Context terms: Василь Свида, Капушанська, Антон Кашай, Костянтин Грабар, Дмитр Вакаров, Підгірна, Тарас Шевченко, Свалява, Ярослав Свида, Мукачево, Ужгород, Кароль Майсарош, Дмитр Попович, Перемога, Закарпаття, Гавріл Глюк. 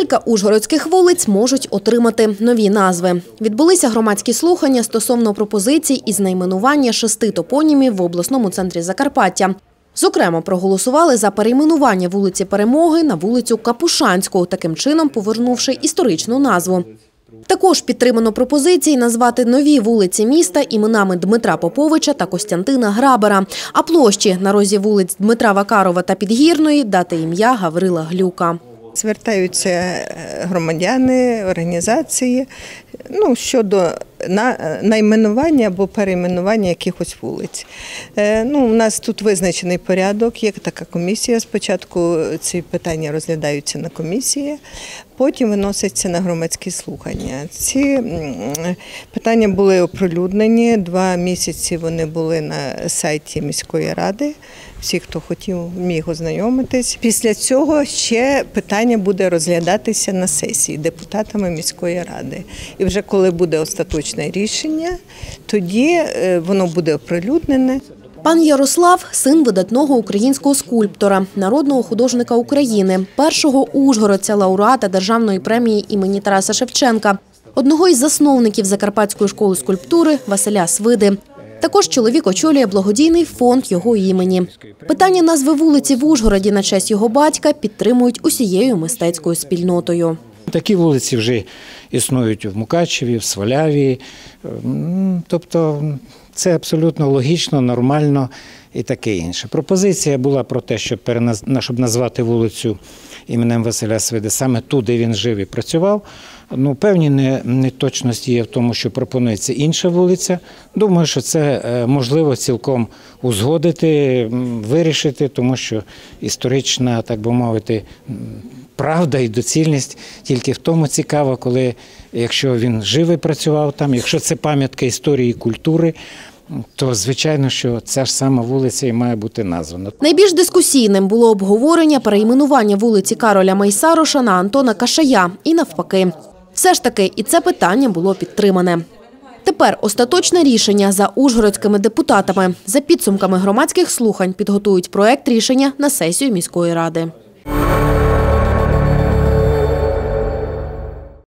Кілька ужгородських вулиць можуть отримати нові назви. Відбулися громадські слухання стосовно пропозицій із найменування 6 топонімів в обласному центрі Закарпаття. Зокрема, проголосували за перейменування вулиці Перемоги на вулицю Капушанську, таким чином повернувши історичну назву. Також підтримано пропозиції назвати нові вулиці міста іменами Дмитра Поповича та Костянтина Грабара, а площі на розі вулиць Дмитра Вакарова та Підгірної дати ім'я Гаврила Глюка. Звертаються громадяни, організації щодо найменування або перейменування якихось вулиць. У нас тут визначений порядок, є така комісія. Спочатку ці питання розглядаються на комісії, потім виносяться на громадські слухання. Ці питання були оприлюднені, 2 місяці вони були на сайті міської ради. Всі, хто хотів, міг ознайомитись. Після цього ще питання буде розглядатися на сесії депутатами міської ради. І вже коли буде остаточне рішення, тоді воно буде оприлюднене. Пан Ярослав – син видатного українського скульптора, народного художника України, першого ужгородця, лауреата Державної премії імені Тараса Шевченка, одного із засновників Закарпатської школи скульптури Василя Свиди. Також чоловік очолює благодійний фонд його імені. Питання назви вулиці в Ужгороді на честь його батька підтримують усією мистецькою спільнотою. Такі вулиці вже існують в Мукачеві, в Сваляві. Тобто це абсолютно логічно, нормально і таке інше. Пропозиція була про те, щоб назвати вулицю іменем Василя Свиди саме ту, де він жив і працював. Певні неточності є в тому, що пропонується інша вулиця. Думаю, що це можливо цілком узгодити, вирішити, тому що історична, так би мовити, правда і доцільність тільки в тому цікава, коли, якщо він жив і працював там, якщо це пам'ятка історії і культури, то, звичайно, що ця ж сама вулиця і має бути названа. Найбільш дискусійним було обговорення перейменування вулиці Кароля Майсароша на Антона Кашая і навпаки. Все ж таки і це питання було підтримане. Тепер остаточне рішення за ужгородськими депутатами. За підсумками громадських слухань підготують проект рішення на сесію міської ради.